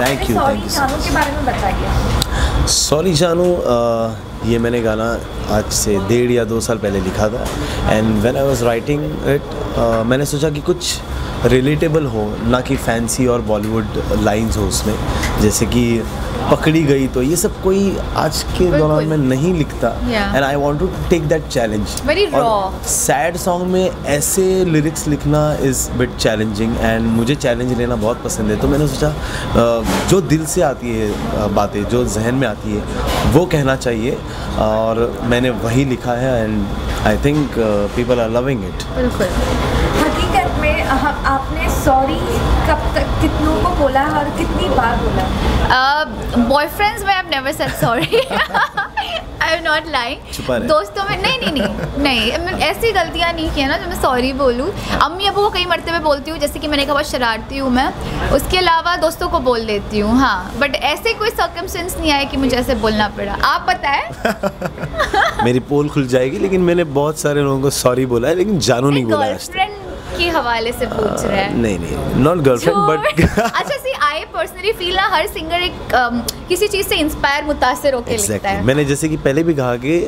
Thank you जानू के बारे में बताइए। सॉरी जानू ये मैंने गाना आज से 1.5 या 2 साल पहले लिखा था and when I was writing it मैंने सोचा कि कुछ रिलेटेबल हो, ना कि फैंसी और बॉलीवुड लाइंस हो उसमें, जैसे कि पकड़ी गई तो ये सब कोई आज के दौरान में नहीं लिखता and I want to take that challenge. Very raw sad song में ऐसे लिरिक्स लिखना इज़ बिट चैलेंजिंग एंड मुझे चैलेंज लेना बहुत पसंद है, तो मैंने सोचा जो दिल से आती है बातें, जो जहन में आती है वो कहना चाहिए और मैंने वही लिखा है and I think people are loving it. हकीकत में आपने सॉरी कब तक कितनों को बोला है और कितनी बार बोला? बॉयफ्रेंड्स में I have never said sorry, I am not lying. दोस्तों में नहीं, ऐसी गलतियाँ नहीं की है ना जो मैं सॉरी बोलूँ। अम्मी अबू को कई मरतबे बोलती हूँ, जैसे कि मैंने कहा बहुत शरारती हूँ मैं, उसके अलावा दोस्तों को बोल देती हूँ हाँ, बट ऐसे कोई सर्कमस्टेंस नहीं आया कि मुझे ऐसे बोलना पड़ा। आप बताएं। मेरी पोल खुल जाएगी, लेकिन मैंने बहुत सारे लोगों को सॉरी बोला है लेकिन जानू नहीं बोला। गर्लफ्रेंड के हवाले से पूछ रहे हैं? नहीं, नॉट गर्लफ्रेंड बट अच्छा सी आई पर्सनली फील ना हर सिंगर एक किसी चीज़ से इंस्पायर मुतासर होकर लिखता है। मैंने जैसे कि पहले भी कहा कि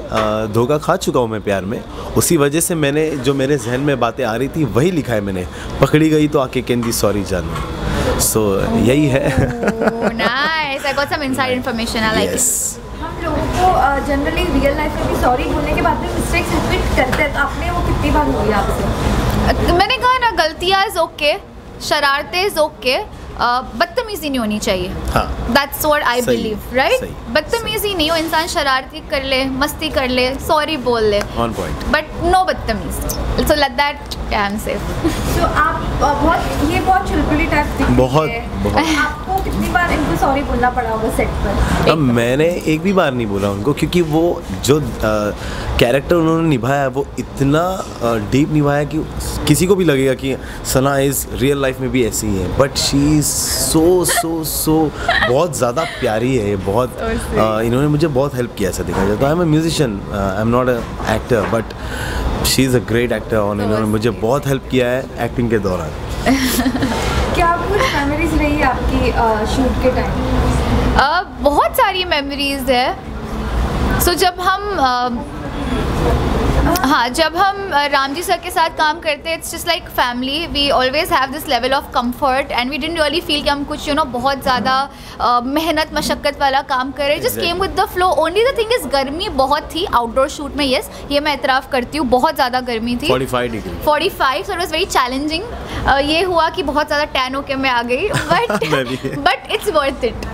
धोखा खा चुका हूँ मैं प्यार में, उसी वजह से मैंने जो मेरे जहन में बातें आ रही थी वही लिखा है मैंने। पकड़ी गई तो आके कहती सॉरी जानू, सो यही है। Nice, I got some inside information, I like it. हम लोगों को जनरली रियल लाइफ में भी सॉरी बोलने के बाद में मिस्टेक्स रिपीट करते हैं, तो आपने वो कितनी बार हुई आपसे? मैंने कहा ना गलतियाँ इज ओके, शरारतें इज ओके, बदतमीजी नहीं होनी चाहिए। That's what I believe, right? बदतमीजी नहीं हो, इंसान शरारती कर ले, मस्ती कर ले, सॉरी बोल ले, बट नो बदतमीजी, so let that dam safe. So आप बहुत बहुत चुलबुली टाइप दिखती है, कितनी बार इनको सॉरी बोलना पड़ा होगा सेट पर? अब मैंने एक भी बार नहीं बोला उनको, क्योंकि वो जो कैरेक्टर उन्होंने निभाया वो इतना डीप निभाया कि किसी को भी लगेगा कि सना इज़ रियल लाइफ में भी ऐसी ही है, बट शी इज़ सो बहुत ज़्यादा प्यारी है, बहुत इन्होंने मुझे बहुत हेल्प किया ऐसा दिखाया जाता है। I am a musician, I am not a actor, but she is a great actor और इन्होंने मुझे बहुत हेल्प किया है एक्टिंग के दौरान। क्या कुछ मेमोरीज रही आपकी शूट के टाइम? बहुत सारी मेमोरीज है। सो जब हम जब हम रामजी सर के साथ काम करते हैं, it's just like family, we always have this level of comfort and we didn't really feel कि हम कुछ बहुत ज़्यादा मेहनत मशक्क़त वाला काम करें, just came with the flow. Only the thing is गर्मी बहुत थी आउटडोर शूट में, येस ये मैं एतराफ़ करती हूँ, बहुत ज़्यादा गर्मी थी, 45 degree, so it was very challenging. ये हुआ कि बहुत ज़्यादा टैन होकर मैं आ गई, but it's worth it,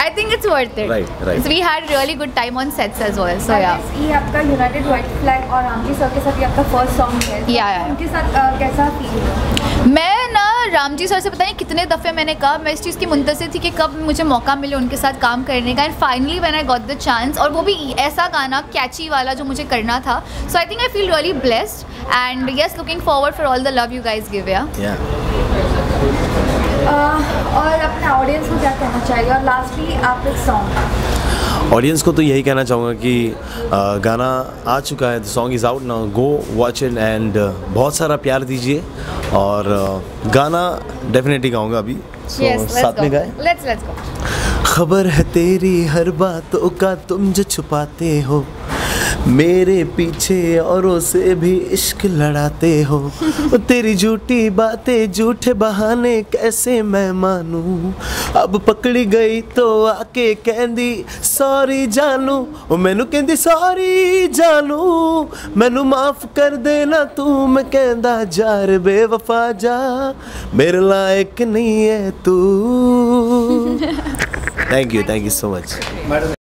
I think it's worth it. We had really good time on sets as well. So ये आपका यूनाइटेड व्हाइट फ्लैग और रामजी सर के साथ ये आपका फर्स्ट सॉन्ग है, उनके साथ कैसा फील हुआ? मैं ना रामजी सर से पता नहीं कितने दफ़े मैंने कहा, मैं इस चीज़ की मुंतज़िर थी कि कब मुझे मौका मिले उनके साथ काम करने का, and finally when I got the chance, और वो भी ऐसा गाना कैची वाला जो मुझे करना था। So I think I feel really blessed and yes, looking forward for all the love you guys give. और अपने ऑडियंस को क्या कहना चाहिए और लास्टली आप एक सॉन्ग? ऑडियंस को तो यही कहना चाहूँगा कि गाना आ चुका है, song is out now, go watch it and बहुत सारा प्यार दीजिए और गाना डेफिनेटली गाऊँगा अभी। साथ में गाएं। Let's go. खबर है तेरी हर बातों का, तुम जो छुपाते हो, मेरे पीछे औरों से भी इश्क लड़ाते हो, तेरी झूठी बातें झूठे बहाने कैसे मैं मानूं, अब पकड़ी गई तो आके कहंदी सॉरी जानू, मैनू कहंदी सॉरी जानू, मैनू माफ कर देना तू, मैं कहंदा जार बेवफा जा, मेरे लायक नहीं है तू। Thank you so much.